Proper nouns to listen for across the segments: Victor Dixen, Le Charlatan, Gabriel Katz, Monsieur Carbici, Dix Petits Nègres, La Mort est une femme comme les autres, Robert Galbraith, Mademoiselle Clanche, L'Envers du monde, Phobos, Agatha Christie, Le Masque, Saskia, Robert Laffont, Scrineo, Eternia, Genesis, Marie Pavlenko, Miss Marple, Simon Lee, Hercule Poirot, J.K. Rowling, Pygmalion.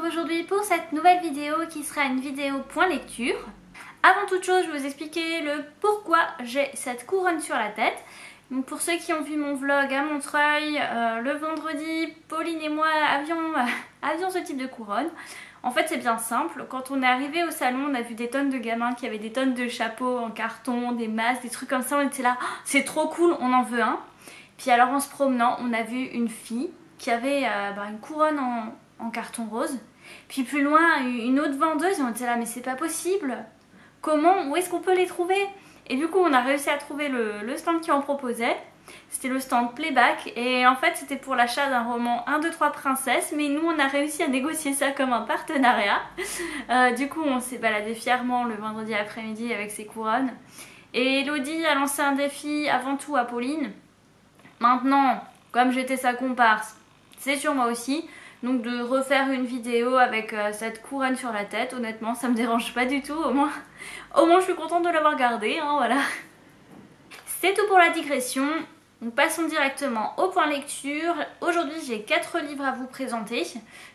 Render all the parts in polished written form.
retrouve aujourd'hui pour cette nouvelle vidéo qui sera une vidéo point lecture. Avant toute chose, je vais vous expliquer le pourquoi j'ai cette couronne sur la tête. Donc pour ceux qui ont vu mon vlog à Montreuil, le vendredi, Pauline et moi avions ce type de couronne. En fait c'est bien simple, quand on est arrivé au salon, on a vu des tonnes de gamins qui avaient des tonnes de chapeaux en carton, des masques, des trucs comme ça, on était là, oh, c'est trop cool, on en veut un. Puis alors en se promenant, on a vu une fille qui avait une couronne en carton rose, puis plus loin une autre vendeuse et on était là mais c'est pas possible, comment, où est-ce qu'on peut les trouver? Et du coup on a réussi à trouver le stand qui en proposait, c'était le stand Playback et en fait c'était pour l'achat d'un roman 1, 2, 3 princesses, mais nous on a réussi à négocier ça comme un partenariat. Du coup on s'est baladé fièrement le vendredi après-midi avec ses couronnes et Elodie a lancé un défi avant tout à Pauline, maintenant comme j'étais sa comparse c'est sur moi aussi. Donc de refaire une vidéo avec cette couronne sur la tête, honnêtement ça me dérange pas du tout, au moins je suis contente de l'avoir gardée, hein, voilà. C'est tout pour la digression, donc passons directement au point lecture. Aujourd'hui j'ai 4 livres à vous présenter,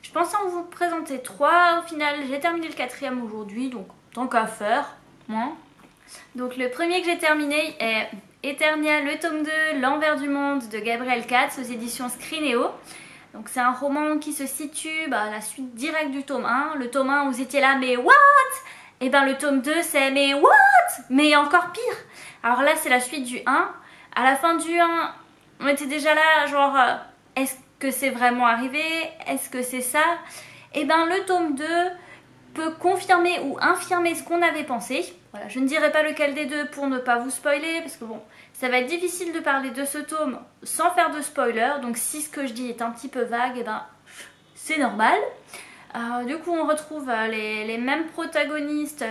je pensais en vous présenter 3, au final j'ai terminé le 4ème aujourd'hui, donc tant qu'à faire, hein. Donc le premier que j'ai terminé est Eternia, le tome 2, l'envers du monde de Gabriel Katz aux éditions Scrineo. Donc c'est un roman qui se situe à la suite directe du tome 1. Le tome 1, vous étiez là, mais what? Et bien le tome 2, c'est mais what? Mais encore pire! Alors là, c'est la suite du 1. À la fin du 1, on était déjà là, genre, est-ce que c'est vraiment arrivé? Est-ce que c'est ça? Et bien le tome 2 peut confirmer ou infirmer ce qu'on avait pensé. Voilà, je ne dirai pas lequel des deux pour ne pas vous spoiler, parce que bon... ça va être difficile de parler de ce tome sans faire de spoiler, donc si ce que je dis est un petit peu vague, et ben c'est normal. Du coup on retrouve les mêmes protagonistes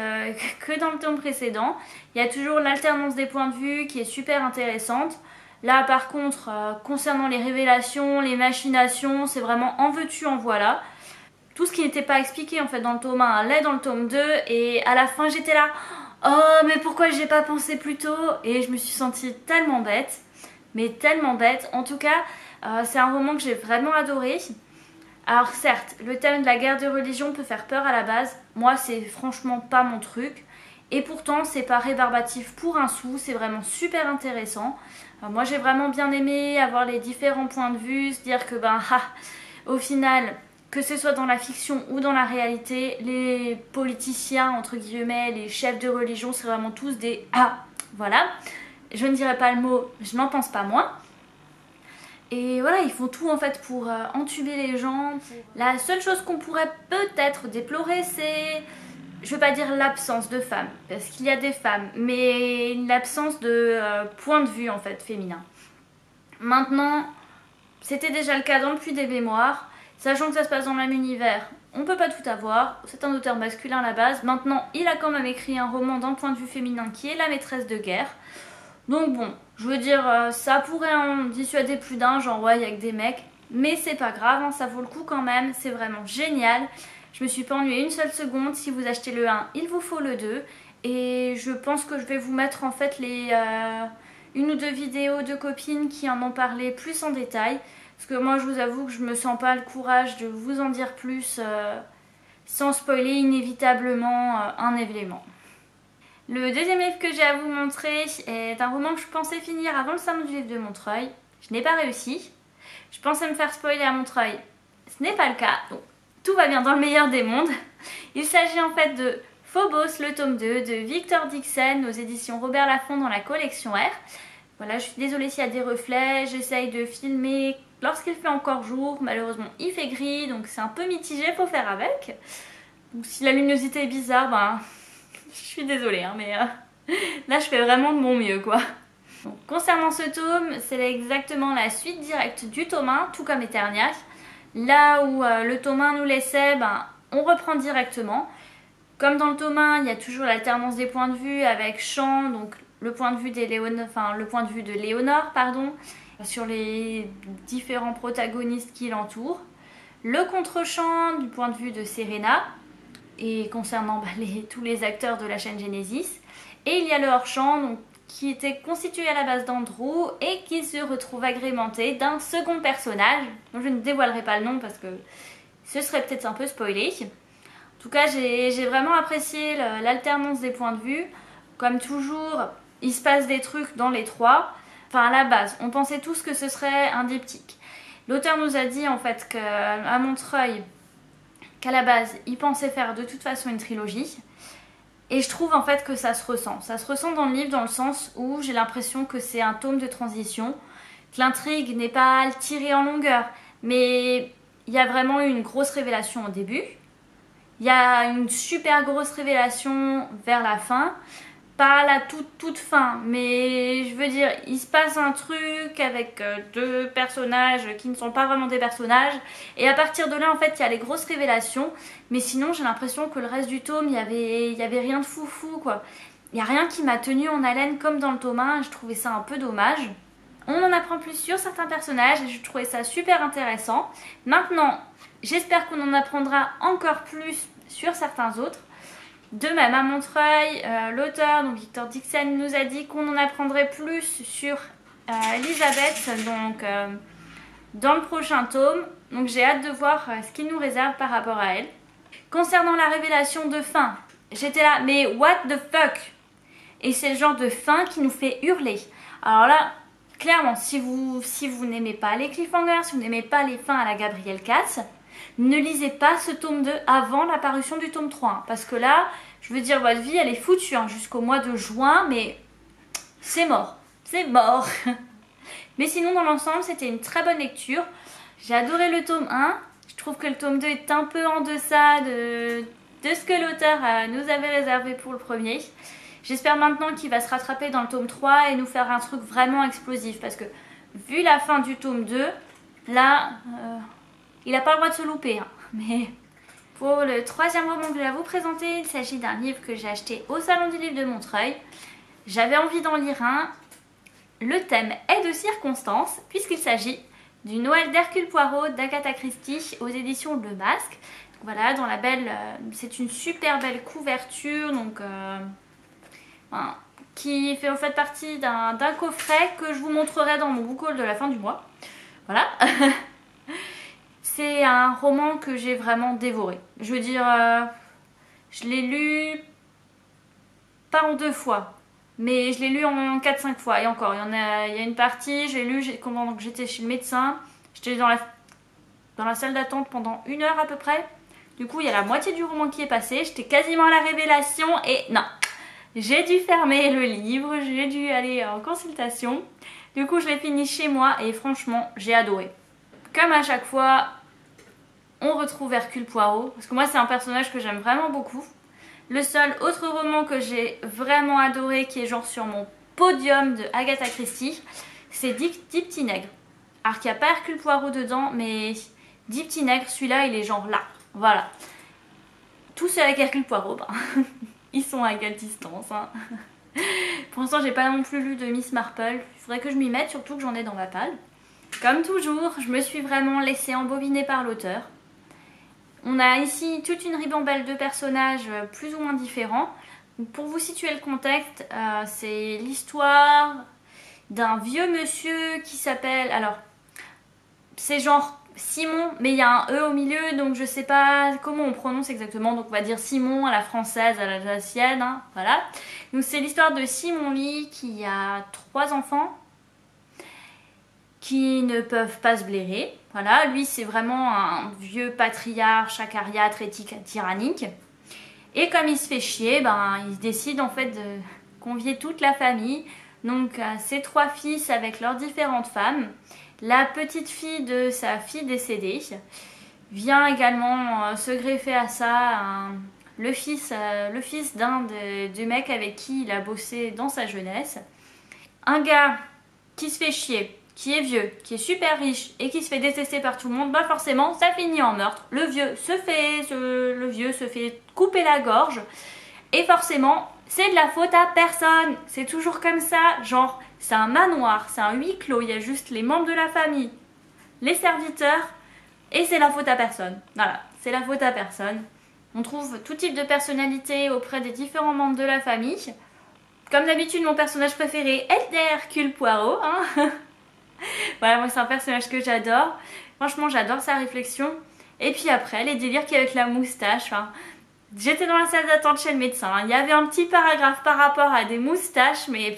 que dans le tome précédent. Il y a toujours l'alternance des points de vue qui est super intéressante. Là par contre, concernant les révélations, les machinations, c'est vraiment en veux-tu, en voilà. Tout ce qui n'était pas expliqué en fait dans le tome 1 l'est dans le tome 2 et à la fin j'étais là... oh mais pourquoi j'ai pas pensé plus tôt? Et je me suis sentie tellement bête, mais tellement bête. En tout cas, c'est un roman que j'ai vraiment adoré. Alors certes, le thème de la guerre des religions peut faire peur à la base. Moi, c'est franchement pas mon truc. Et pourtant, c'est pas rébarbatif pour un sou. C'est vraiment super intéressant. Moi, j'ai vraiment bien aimé avoir les différents points de vue, se dire que au final... que ce soit dans la fiction ou dans la réalité, les politiciens, entre guillemets, les chefs de religion, c'est vraiment tous des ah, voilà. Je ne dirai pas le mot, je n'en pense pas moins. Et voilà, ils font tout en fait pour entuber les gens. La seule chose qu'on pourrait peut-être déplorer, c'est, je ne veux pas dire l'absence de femmes, parce qu'il y a des femmes, mais l'absence de point de vue en fait féminin. Maintenant, c'était déjà le cas dans le Puits des Mémoires. Sachant que ça se passe dans le même univers, on peut pas tout avoir, c'est un auteur masculin à la base, maintenant il a quand même écrit un roman d'un point de vue féminin qui est La Maîtresse de Guerre, donc bon, je veux dire, ça pourrait en dissuader plus d'un, genre ouais, y a que des mecs, mais c'est pas grave, hein, ça vaut le coup quand même, c'est vraiment génial, je me suis pas ennuyée une seule seconde, si vous achetez le 1, il vous faut le 2, et je pense que je vais vous mettre en fait les une ou deux vidéos de copines qui en ont parlé plus en détail, parce que moi je vous avoue que je me sens pas le courage de vous en dire plus sans spoiler inévitablement un événement. Le deuxième livre que j'ai à vous montrer est un roman que je pensais finir avant le salon du livre de Montreuil. Je n'ai pas réussi. Je pensais me faire spoiler à Montreuil. Ce n'est pas le cas. Donc tout va bien dans le meilleur des mondes. Il s'agit en fait de Phobos, le tome 2 de Victor Dixen aux éditions Robert Laffont dans la collection R. Voilà, je suis désolée s'il y a des reflets, j'essaye de filmer lorsqu'il fait encore jour, malheureusement il fait gris, donc c'est un peu mitigé, faut faire avec. Donc si la luminosité est bizarre, ben je suis désolée, hein, mais là je fais vraiment de mon mieux quoi. Donc, concernant ce tome, c'est exactement la suite directe du tome 1, tout comme Eternia. Là où le tome 1 nous laissait, ben, on reprend directement. Comme dans le tome 1, il y a toujours l'alternance des points de vue avec Champ, donc le point de vue de Léonore, pardon, sur les différents protagonistes qui l'entourent, le contre-champ du point de vue de Serena et concernant tous les acteurs de la chaîne Genesis, et il y a le hors-champ donc, qui était constitué à la base d'Andrew et qui se retrouve agrémenté d'un second personnage, je ne dévoilerai pas le nom parce que ce serait peut-être un peu spoilé. En tout cas, j'ai vraiment apprécié l'alternance des points de vue. Comme toujours, il se passe des trucs dans les trois. Enfin, à la base, on pensait tous que ce serait un diptyque. L'auteur nous a dit en fait qu'à Montreuil, qu'à la base, il pensait faire de toute façon une trilogie. Et je trouve en fait que ça se ressent. Ça se ressent dans le livre dans le sens où j'ai l'impression que c'est un tome de transition, que l'intrigue n'est pas tirée en longueur. Mais il y a vraiment une grosse révélation au début. Il y a une super grosse révélation vers la fin. Pas à la toute fin, mais je veux dire, il se passe un truc avec deux personnages qui ne sont pas vraiment des personnages. Et à partir de là, en fait, il y a les grosses révélations. Mais sinon, j'ai l'impression que le reste du tome, il y avait rien de foufou, quoi. Il n'y a rien qui m'a tenue en haleine comme dans le tome 1. Je trouvais ça un peu dommage. On en apprend plus sur certains personnages et je trouvais ça super intéressant. Maintenant, j'espère qu'on en apprendra encore plus sur certains autres. De même à Montreuil, l'auteur, donc Victor Dixen, nous a dit qu'on en apprendrait plus sur Elisabeth donc, dans le prochain tome. Donc j'ai hâte de voir ce qu'il nous réserve par rapport à elle. Concernant la révélation de fin, j'étais là, mais what the fuck? Et c'est le genre de fin qui nous fait hurler. Alors là, clairement, si vous n'aimez pas les cliffhangers, si vous n'aimez pas les fins à la Gabriel Katz, ne lisez pas ce tome 2 avant la parution du tome 3. Hein, parce que là, je veux dire, votre vie, elle est foutue hein, jusqu'au mois de juin, mais c'est mort. C'est mort. Mais sinon, dans l'ensemble, c'était une très bonne lecture. J'ai adoré le tome 1. Je trouve que le tome 2 est un peu en deçà de ce que l'auteur nous avait réservé pour le premier. J'espère maintenant qu'il va se rattraper dans le tome 3 et nous faire un truc vraiment explosif. Parce que, vu la fin du tome 2, là... il n'a pas le droit de se louper, hein. Mais pour le troisième roman que je vais vous présenter, il s'agit d'un livre que j'ai acheté au Salon du Livre de Montreuil. J'avais envie d'en lire un. Le thème est de circonstance, puisqu'il s'agit du Noël d'Hercule Poirot d'Agatha Christie aux éditions Le Masque. Donc voilà, dans la belle, c'est une super belle couverture, donc enfin, qui fait en fait partie d'un coffret que je vous montrerai dans mon book haul de la fin du mois. Voilà. C'est un roman que j'ai vraiment dévoré. Je veux dire, je l'ai lu pas en 2 fois, mais je l'ai lu en 4-5 fois. Et encore, il y a une partie, j'ai lu quand j'étais chez le médecin, j'étais dans la salle d'attente pendant 1 heure à peu près. Du coup, il y a la moitié du roman qui est passé, j'étais quasiment à la révélation et non, j'ai dû fermer le livre, j'ai dû aller en consultation. Du coup, je l'ai fini chez moi et franchement, j'ai adoré. Comme à chaque fois, on retrouve Hercule Poirot, parce que moi c'est un personnage que j'aime vraiment beaucoup. Le seul autre roman que j'ai vraiment adoré, qui est genre sur mon podium de Agatha Christie, c'est Dix Petits Nègres. Alors qu'il n'y a pas Hercule Poirot dedans, mais Dix Petits Nègres, celui-là il est genre là, voilà. Tous ceux avec Hercule Poirot, ben, ils sont à égale distance. Hein. Pour l'instant j'ai pas non plus lu de Miss Marple, il faudrait que je m'y mette, surtout que j'en ai dans ma palle. Comme toujours, je me suis vraiment laissée embobiner par l'auteur. On a ici toute une ribambelle de personnages plus ou moins différents. Pour vous situer le contexte, c'est l'histoire d'un vieux monsieur qui s'appelle... Alors, c'est genre Simon, mais il y a un E au milieu, donc je sais pas comment on prononce exactement. Donc on va dire Simon à la française, à l'alsacienne, hein, voilà. Donc c'est l'histoire de Simon Lee qui a 3 enfants. Qui ne peuvent pas se blairer. Voilà, lui c'est vraiment un vieux patriarche, acariâtre, éthique, tyrannique. Et comme il se fait chier, ben, il décide en fait de convier toute la famille. Donc ses 3 fils avec leurs différentes femmes. La petite fille de sa fille décédée vient également se greffer à ça. Le fils d'un des mecs avec qui il a bossé dans sa jeunesse. Un gars qui se fait chier, qui est vieux, qui est super riche et qui se fait détester par tout le monde, bah forcément ça finit en meurtre. Le vieux se fait couper la gorge et forcément c'est de la faute à personne. C'est toujours comme ça, genre c'est un manoir, c'est un huis clos, il y a juste les membres de la famille, les serviteurs et c'est la faute à personne. Voilà, c'est la faute à personne. On trouve tout type de personnalité auprès des différents membres de la famille. Comme d'habitude mon personnage préféré est Hercule Poirot, hein. Voilà, moi c'est un personnage que j'adore. Franchement, j'adore sa réflexion. Et puis après, les délires qu'avec la moustache, hein. J'étais dans la salle d'attente chez le médecin, hein. Il y avait un petit paragraphe par rapport à des moustaches, mais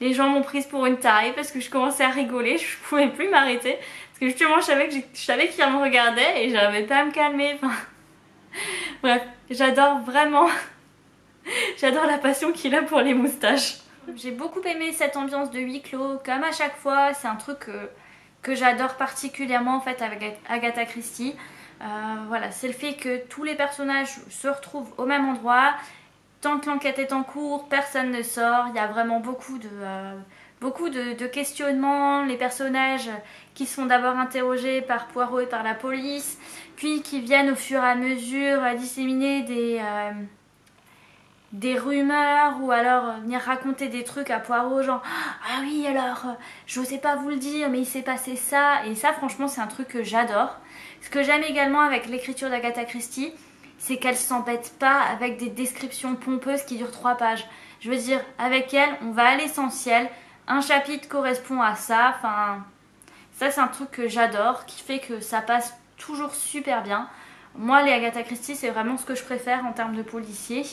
les gens m'ont prise pour une tarée parce que je commençais à rigoler, je pouvais plus m'arrêter. Parce que justement, je savais qu'ils me regardaient et j'arrivais pas à me calmer. Enfin, bref, j'adore vraiment, j'adore la passion qu'il a pour les moustaches. J'ai beaucoup aimé cette ambiance de huis clos, comme à chaque fois, c'est un truc que j'adore particulièrement en fait avec Agatha Christie. Voilà, c'est le fait que tous les personnages se retrouvent au même endroit. Tant que l'enquête est en cours, personne ne sort. Il y a vraiment beaucoup de questionnements. Les personnages qui sont d'abord interrogés par Poirot et par la police, puis qui viennent au fur et à mesure disséminer des rumeurs ou alors venir raconter des trucs à Poirot, genre ah oui alors j'osais pas vous le dire mais il s'est passé ça. Et ça franchement c'est un truc que j'adore. Ce que j'aime également avec l'écriture d'Agatha Christie, c'est qu'elle s'embête pas avec des descriptions pompeuses qui durent 3 pages. Je veux dire, avec elle on va à l'essentiel, un chapitre correspond à ça. Enfin, ça c'est un truc que j'adore, qui fait que ça passe toujours super bien. Moi les Agatha Christie c'est vraiment ce que je préfère en termes de policier.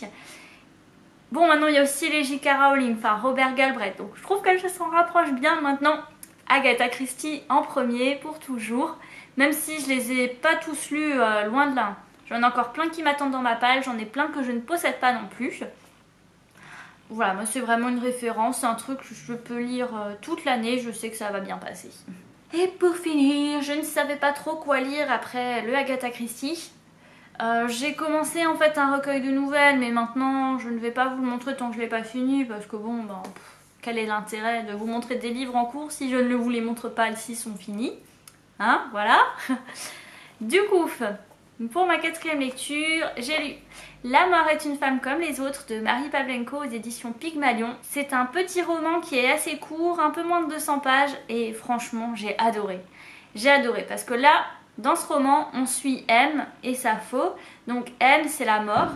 Bon, maintenant il y a aussi les J.K. Rowling, enfin Robert Galbraith, donc je trouve qu'elle s'en rapproche bien. Maintenant, Agatha Christie en premier pour toujours, même si je les ai pas tous lus, loin de là. J'en ai encore plein qui m'attendent dans ma palle, j'en ai plein que je ne possède pas non plus. Voilà, moi c'est vraiment une référence, c'est un truc que je peux lire toute l'année, je sais que ça va bien passer. Et pour finir, je ne savais pas trop quoi lire après le Agatha Christie. J'ai commencé en fait un recueil de nouvelles, mais maintenant je ne vais pas vous le montrer tant que je l'ai pas fini parce que bon, ben, quel est l'intérêt de vous montrer des livres en cours si je ne vous les montre pas s'ils sont finis, hein, voilà. Du coup, pour ma 4e lecture, j'ai lu La Mort est une femme comme les autres de Marie Pavlenko aux éditions Pygmalion. C'est un petit roman qui est assez court, un peu moins de 200 pages et franchement j'ai adoré. J'ai adoré parce que là, dans ce roman, on suit M et sa faux. Donc M, c'est la mort.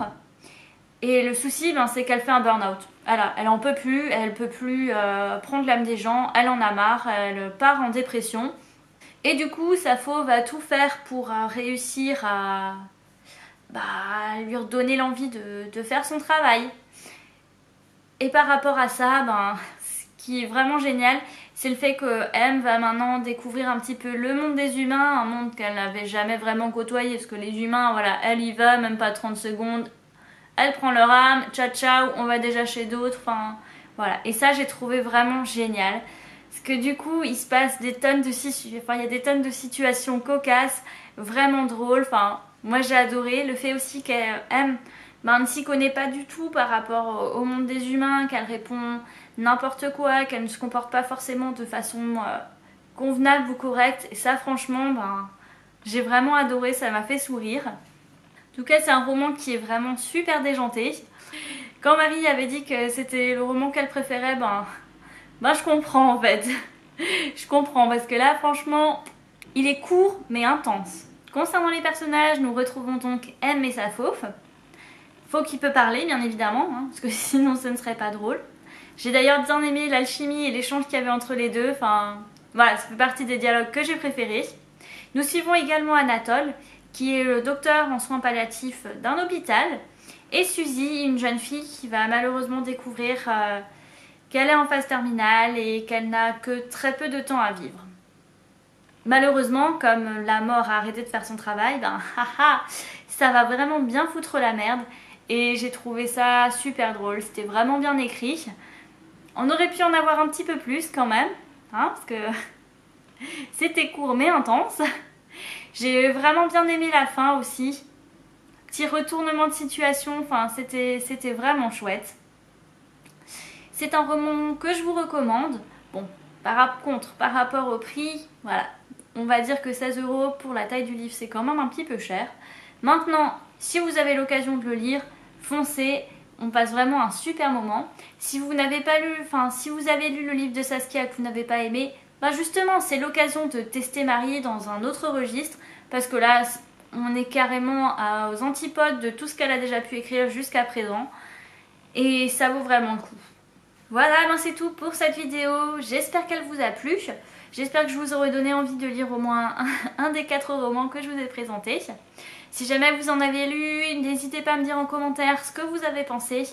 Et le souci, ben, c'est qu'elle fait un burn-out. Elle en peut plus, prendre l'âme des gens, elle en a marre, elle part en dépression. Et du coup, sa faux va tout faire pour réussir à lui redonner l'envie de faire son travail. Et par rapport à ça, ben, ce qui est vraiment génial, c'est le fait que M va maintenant découvrir un petit peu le monde des humains, un monde qu'elle n'avait jamais vraiment côtoyé, parce que les humains, voilà, elle y va, même pas 30 secondes, elle prend leur âme, ciao ciao, on va déjà chez d'autres, enfin voilà. Et ça j'ai trouvé vraiment génial, parce que du coup il se passe des tonnes de situations cocasses, vraiment drôles, enfin moi j'ai adoré. Le fait aussi qu'M ne s'y connaît pas du tout par rapport au monde des humains, qu'elle répond n'importe quoi, qu'elle ne se comporte pas forcément de façon convenable ou correcte. Et ça franchement, ben, j'ai vraiment adoré, ça m'a fait sourire. En tout cas c'est un roman qui est vraiment super déjanté. Quand Marie avait dit que c'était le roman qu'elle préférait, ben je comprends en fait. Je comprends parce que là franchement il est court mais intense. Concernant les personnages, nous retrouvons donc M et sa fauve. Faut qu'il peut parler bien évidemment, hein, parce que sinon ce ne serait pas drôle. J'ai d'ailleurs bien aimé l'alchimie et l'échange qu'il y avait entre les deux. Enfin, voilà, ça fait partie des dialogues que j'ai préférés. Nous suivons également Anatole, qui est le docteur en soins palliatifs d'un hôpital. Et Suzy, une jeune fille qui va malheureusement découvrir qu'elle est en phase terminale et qu'elle n'a que très peu de temps à vivre. Malheureusement, comme la mort a arrêté de faire son travail, ben haha, ça va vraiment bien foutre la merde. Et j'ai trouvé ça super drôle, c'était vraiment bien écrit. On aurait pu en avoir un petit peu plus quand même, hein, parce que c'était court mais intense. J'ai vraiment bien aimé la fin aussi. Petit retournement de situation, enfin c'était vraiment chouette. C'est un roman que je vous recommande. Bon, par rapport au prix, voilà, on va dire que 16 € pour la taille du livre, c'est quand même un petit peu cher. Maintenant, si vous avez l'occasion de le lire, foncez. On passe vraiment un super moment. Si vous n'avez pas lu, enfin si vous avez lu le livre de Saskia que vous n'avez pas aimé, bah justement c'est l'occasion de tester Marie dans un autre registre, parce que là on est carrément aux antipodes de tout ce qu'elle a déjà pu écrire jusqu'à présent et ça vaut vraiment le coup. Voilà, ben c'est tout pour cette vidéo, j'espère qu'elle vous a plu, j'espère que je vous aurai donné envie de lire au moins un des 4 romans que je vous ai présentés. Si jamais vous en avez lu, n'hésitez pas à me dire en commentaire ce que vous avez pensé.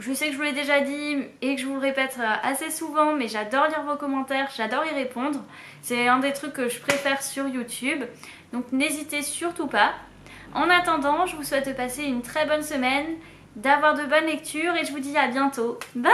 Je sais que je vous l'ai déjà dit et que je vous le répète assez souvent, mais j'adore lire vos commentaires, j'adore y répondre. C'est un des trucs que je préfère sur YouTube, donc n'hésitez surtout pas. En attendant, je vous souhaite de passer une très bonne semaine, d'avoir de bonnes lectures et je vous dis à bientôt. Bye!